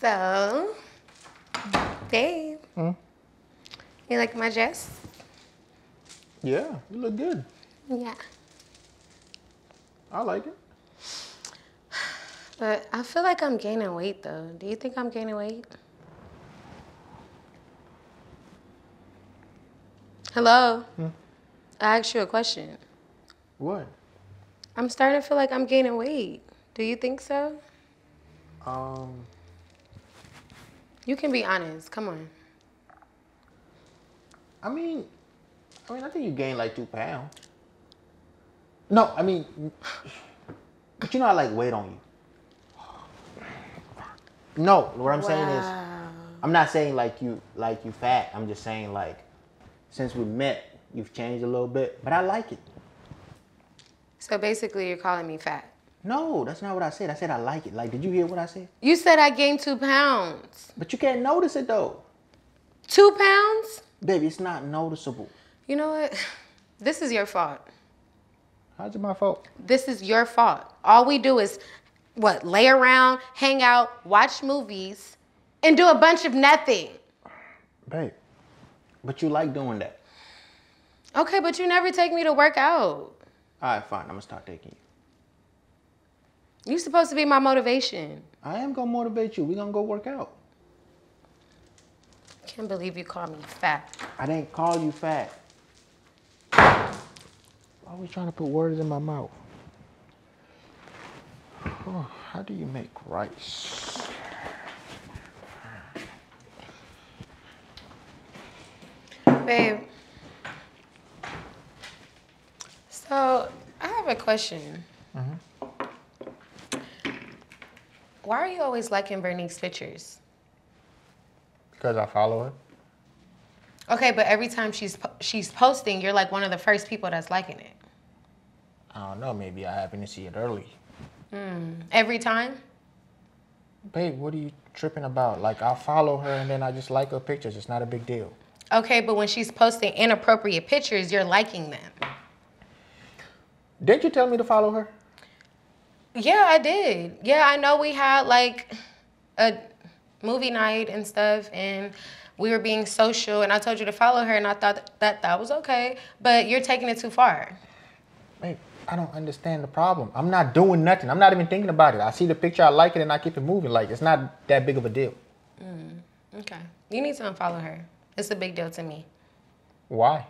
So, babe, you like my dress? Yeah, you look good. Yeah. I like it. But I feel like I'm gaining weight, though. Do you think I'm gaining weight? Hello? I asked you a question. What? I'm starting to feel like I'm gaining weight. Do you think so? You can be honest. Come on. I mean, I think you gained like 2 pounds. No, I mean, but you know I like weight on you. No, what I'm saying is, I'm not saying like you fat. I'm just saying like, since we met, you've changed a little bit, but I like it. So basically, you're calling me fat. No, that's not what I said. I said I like it. Like, did you hear what I said? You said I gained 2 pounds. But you can't notice it though. 2 pounds? Baby, it's not noticeable. You know what? This is your fault. How's it my fault? This is your fault. All we do is what? Lay around, hang out, watch movies, and do a bunch of nothing. Babe, but you like doing that. Okay, but you never take me to work out. All right, fine. I'm going to start taking you. You're supposed to be my motivation. I am going to motivate you. We're going to go work out. I can't believe you called me fat. I didn't call you fat. Why are we trying to put words in my mouth? Oh, how do you make rice? Babe. So, I have a question. Why are you always liking Bernice's pictures? Because I follow her. Okay, but every time she's posting, you're like one of the first people that's liking it. I don't know, maybe I happen to see it early. Every time? Babe, what are you tripping about? Like, I follow her and then I just like her pictures. It's not a big deal. Okay, but when she's posting inappropriate pictures, you're liking them. Didn't you tell me to follow her? Yeah, I did. Yeah, I know we had like a movie night and stuff and we were being social and I told you to follow her and I thought that was okay, but you're taking it too far. Babe, I don't understand the problem. I'm not doing nothing. I'm not even thinking about it. I see the picture, I like it, and I keep it moving. Like, it's not that big of a deal. Okay. You need to unfollow her. It's a big deal to me. Why?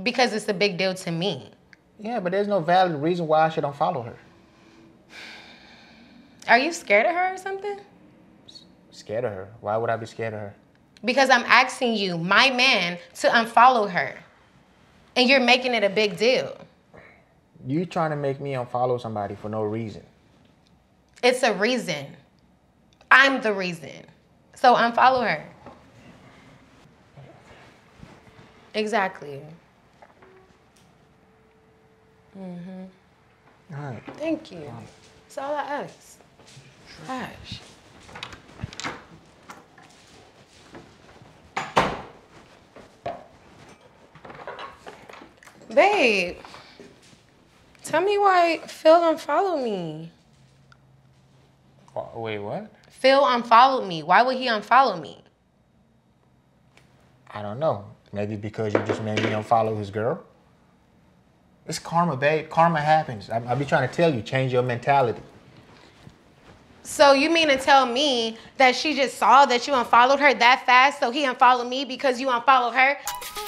Because it's a big deal to me. Yeah, but there's no valid reason why I should unfollow her. Are you scared of her or something? Scared of her? Why would I be scared of her? Because I'm asking you, my man, to unfollow her. And you're making it a big deal. You trying to make me unfollow somebody for no reason. It's a reason. I'm the reason. So unfollow her. Exactly. All right. Thank you. That's all I asked. Gosh. Babe, tell me why Phil unfollowed me. Wait, what? Phil unfollowed me. Why would he unfollow me? I don't know. Maybe because you just made me unfollow his girl. It's karma, babe. Karma happens. I be trying to tell you, change your mentality. So you mean to tell me that she just saw that you unfollowed her that fast, so he unfollowed me because you unfollowed her?